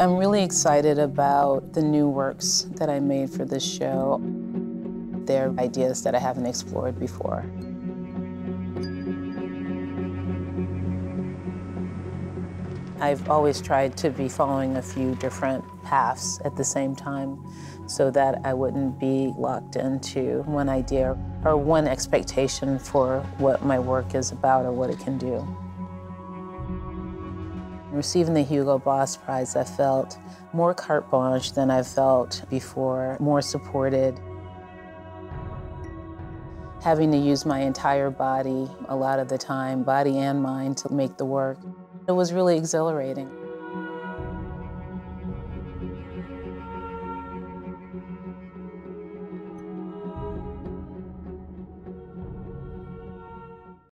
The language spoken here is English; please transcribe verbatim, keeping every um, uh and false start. I'm really excited about the new works that I made for this show. They're ideas that I haven't explored before. I've always tried to be following a few different paths at the same time so that I wouldn't be locked into one idea or one expectation for what my work is about or what it can do. Receiving the Hugo Boss Prize, I felt more carte blanche than I felt before, more supported. Having to use my entire body a lot of the time, body and mind, to make the work, it was really exhilarating.